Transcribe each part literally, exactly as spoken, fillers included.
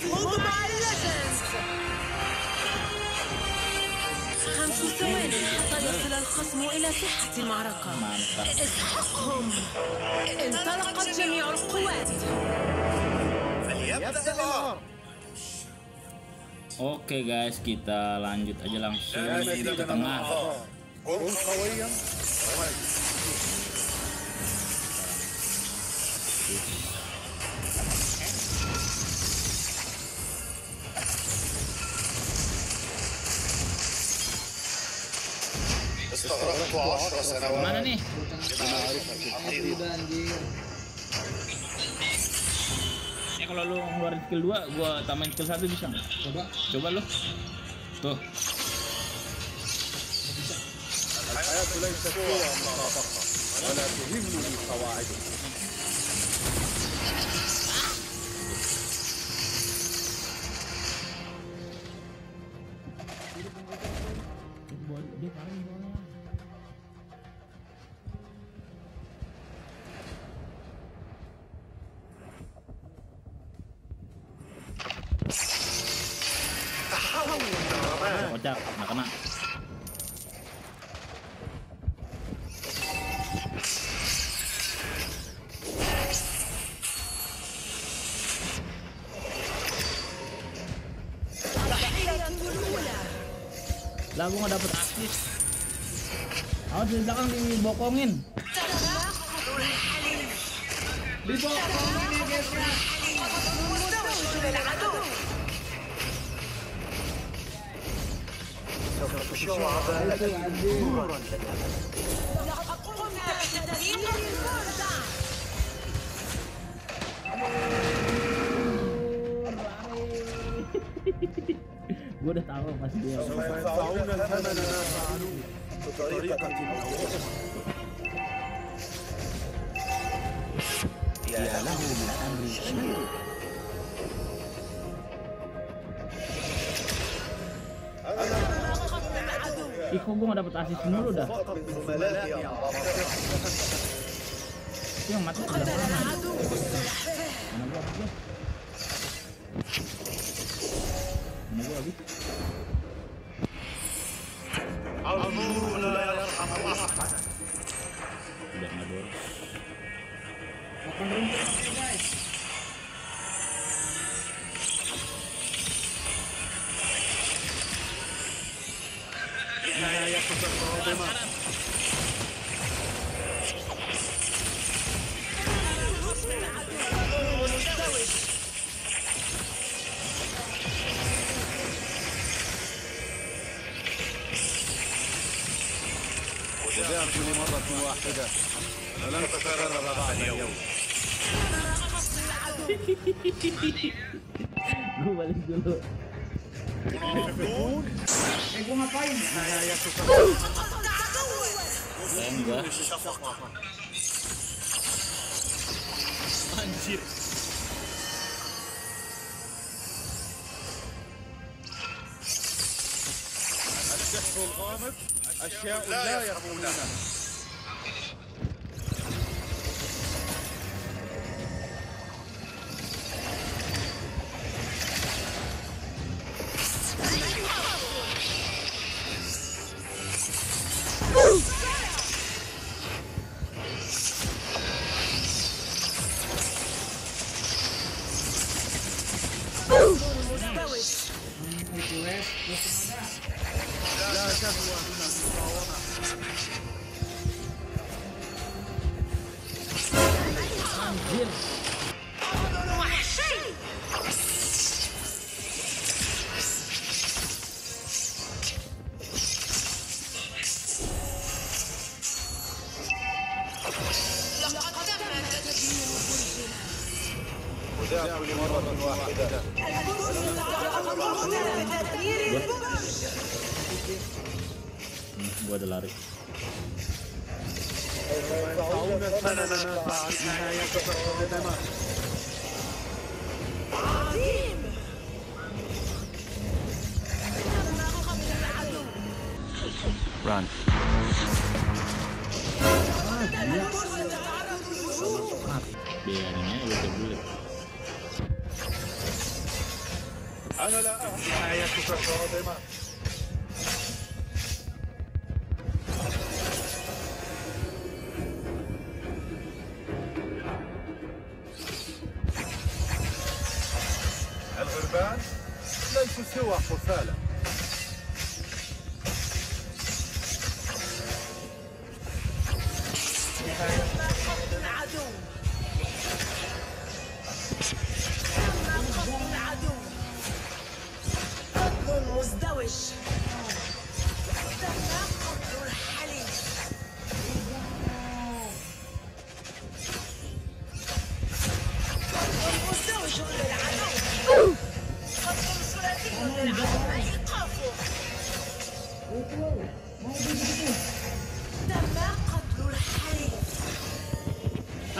Pokemon Legends. خمس ثوانٍ حتى يصل الخصم إلى ساحة المعركة. اسحقهم. انطلقت جميع القوات. فليبدأ الأمر. Oke guys, kita lanjut aja langsung ke tengah. استغرقت عشر سنوات mana nih ya kalau lu ngeluarin skill dua gua tambahin skill satu bisa nggak? coba coba lu tuh kocak, nggak kena. Lah gua nggak dapet aktif. Awas di belakang dibokongin. Dibokongin guys. Gue udah tahu pasti dia. Ih, kok gue gak dapet asis mulu dah. Yang mati udah mana gue? Mana gue habis? Udah ngador. وتذاكر مرة واحدة فلن تتكرر بعد اليوم. gue balik dulu. Eh gue ngapain? Enggak. Anjir. السحر الغامض أشياء لا يرمونها. Gua ada lari. Run. Biarannya udah bulat. أنا لا أهدي حياتك كاظمة. الغربان ليسوا سوى خفالة.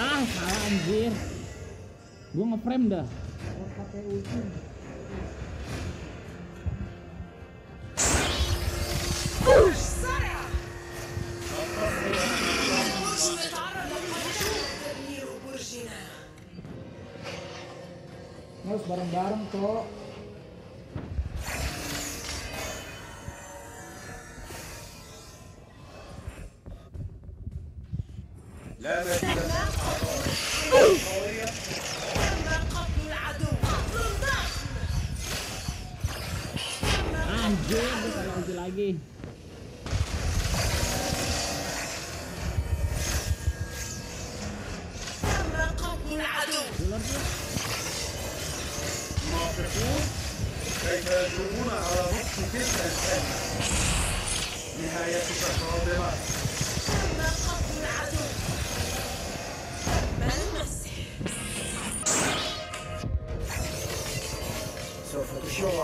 Ah, salah anjir. Gua ngeframe dah. Harus bareng-bareng kok. لا لا anjir, salah anjir lagi.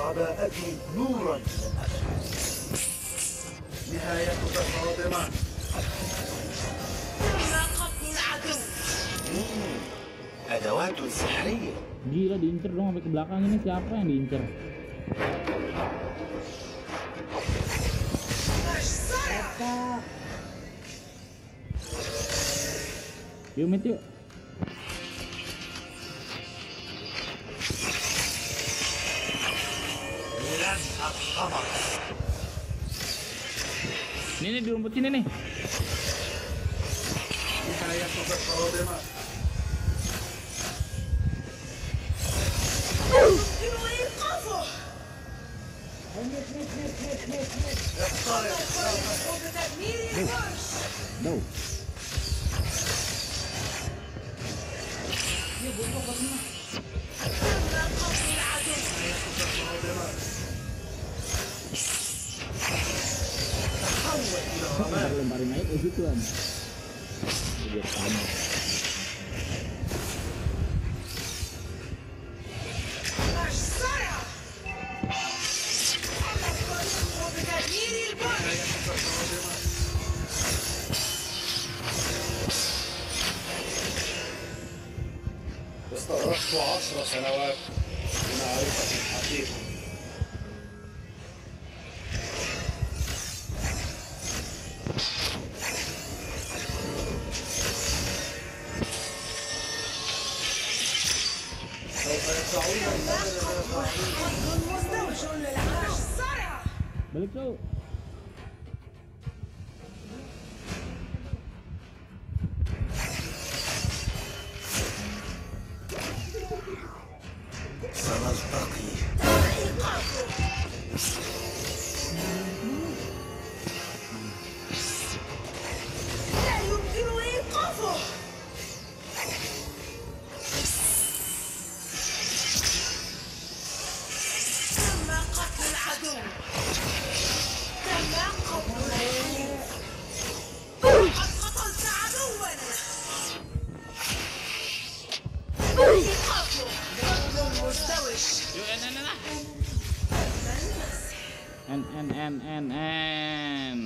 عباءتي نورا نهايتك فاطمة. لاقتني العدو. أدوات سحرية. Gila diincer dong sampai ke belakang ini, siapa yang diincer? Yuk met yuk. Ini nih di rumput sini nih. Lemparin naik itu tuan. Dia sama. استغرقت عشر سنوات لمعرفة الحقيقة. Balik tuh. N N N N N.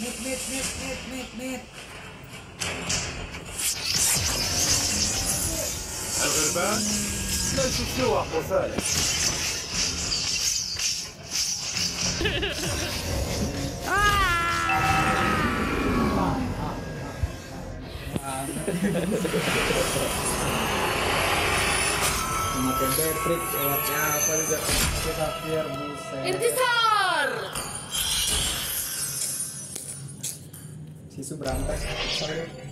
Mit mit mit mit mit mit. الغربان ليسوا سوى خفالة. Bebek, lewatnya apa juga kita biar buset. Intisar. Sisu berantas. Sorry.